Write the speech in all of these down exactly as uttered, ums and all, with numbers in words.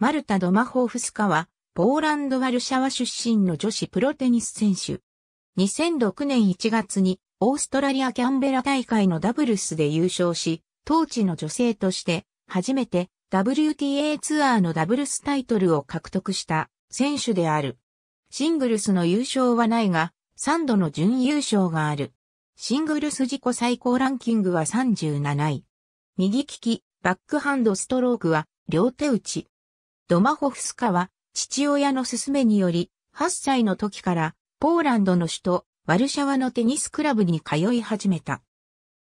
マルタ・ドマホーフスカは、ポーランド・ワルシャワ出身の女子プロテニス選手。にせんろくねんいちがつに、オーストラリア・キャンベラ大会のダブルスで優勝し、当時の女性として、初めて ダブリューティーエー ツアーのダブルスタイトルを獲得した選手である。シングルスの優勝はないが、さんどの準優勝がある。シングルス自己最高ランキングはさんじゅうなない。右利き、バックハンドストロークは、両手打ち。ドマホフスカは、父親の勧めにより、はっさいの時から、ポーランドの首都、ワルシャワのテニスクラブに通い始めた。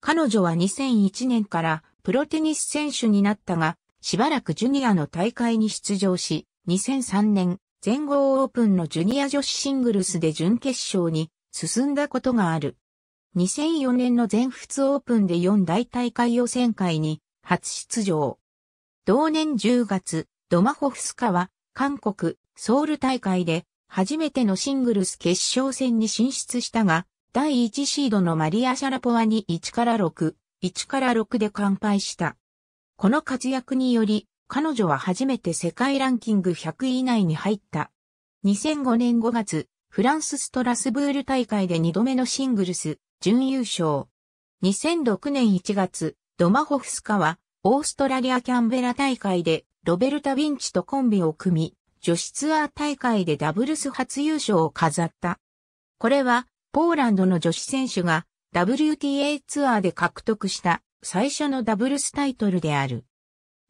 彼女はにせんいちねんから、プロテニス選手になったが、しばらくジュニアの大会に出場し、にせんさんねん、全豪オープンのジュニア女子シングルスで準決勝に進んだことがある。にせんよねんの全仏オープンでよんだいたいかい予選会に初出場。同年じゅうがつ、ドマホフスカは韓国ソウル大会で初めてのシングルス決勝戦に進出したが、だいいちシードのマリア・シャラポワにいちからろく、いちからろくで完敗した。この活躍により、彼女は初めて世界ランキングひゃくい以内に入った。にせんごねんごがつ、フランスストラスブール大会でにどめのシングルス、準優勝。にせんろくねんいちがつ、ドマホフスカは、オーストラリアキャンベラ大会で、ロベルタ・ヴィンチとコンビを組み、女子ツアー大会でダブルス初優勝を飾った。これは、ポーランドの女子選手が、ダブリューティーエー ツアーで獲得した、最初のダブルスタイトルである。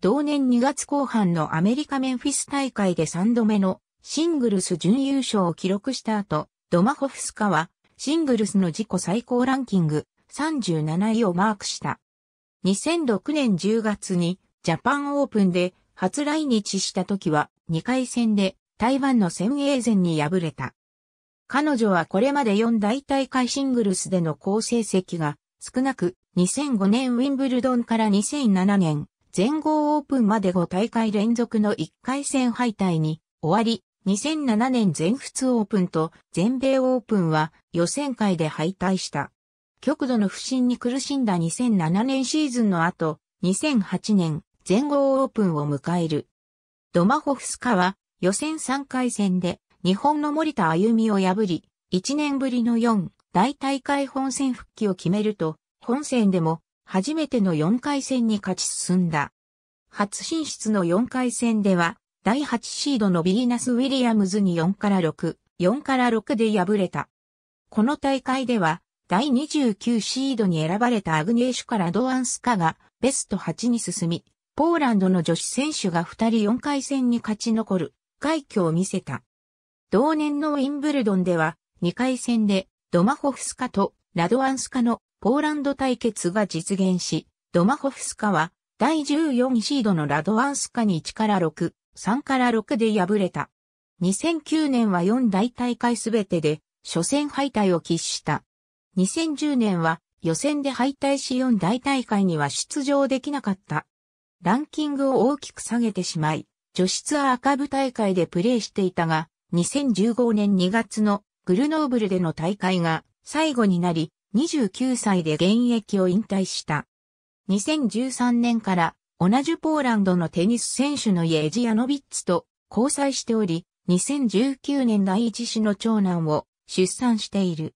同年にがつこうはんのアメリカメンフィス大会でさんどめのシングルス準優勝を記録した後、ドマホフスカはシングルスの自己最高ランキングさんじゅうなないをマークした。にせんろくねんじゅうがつにジャパンオープンで初来日した時はにかいせんで台湾のセン・エイゼンに敗れた。彼女はこれまでよんだいたいかいシングルスでの好成績が少なく、にせんごねんウィンブルドンからにせんななねん、全豪オープンまでごたいかい連続のいっかいせん敗退に終わり、にせんななねん全仏オープンと全米オープンは予選会で敗退した。極度の不振に苦しんだにせんななねんシーズンの後、にせんはちねん全豪オープンを迎える。ドマホフスカは予選さんかいせんで日本の森田あゆみを破り、いちねんぶりのよんだいたいかい本戦復帰を決めると、本戦でも初めてのよんかいせんに勝ち進んだ。初進出のよんかいせんでは、だいはちシードのビーナス・ウィリアムズによんからろく、よんからろくで敗れた。この大会では、だいにじゅうきゅうシードに選ばれたアグニエシュカ・ラドワンスカがベストはちに進み、ポーランドの女子選手がふたりよんかいせんに勝ち残る、快挙を見せた。同年のウィンブルドンでは、にかいせんでドマホフスカとラドワンスカのポーランド対決が実現し、ドマホフスカはだいじゅうよんシードのラドワンスカにいちからろく、さんからろくで敗れた。にせんきゅうねんはよんだいたいかいすべてで初戦敗退を喫した。にせんじゅうねんは予選で敗退しよんだいたいかいには出場できなかった。ランキングを大きく下げてしまい、女子ツアー下部大会でプレーしていたが、にせんじゅうごねんにがつのグルノーブルでの大会が最後になり、にじゅうきゅうさいで現役を引退した。にせんじゅうさんねんから同じポーランドのテニス選手のイェジヤノビッツと交際しており、にせんじゅうきゅうねんだいいち子の長男を出産している。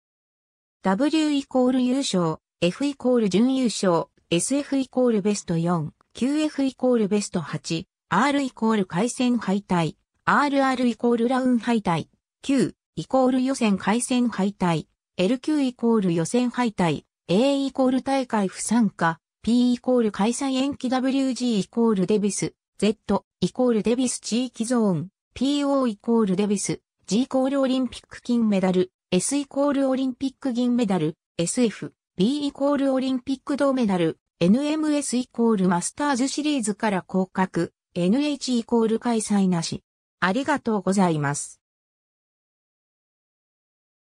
W イコール優勝、F イコール準優勝、エスエフ イコールベストよん、キューエフ イコールベストはち、R イコール回戦敗退、アールアール イコールラウン敗退、Q イコール予選回戦敗退。エルきゅう イコール予選敗退、A イコール大会不参加、P イコール開催延期 ダブリュージー イコールデビス、Z イコールデビス地域ゾーン、ピーオー イコールデビス、G イコールオリンピック金メダル、S イコールオリンピック銀メダル、エスエフ、B イコールオリンピック銅メダル、エヌエムエス イコールマスターズシリーズから降格、エヌエイチ イコール開催なし。ありがとうございます。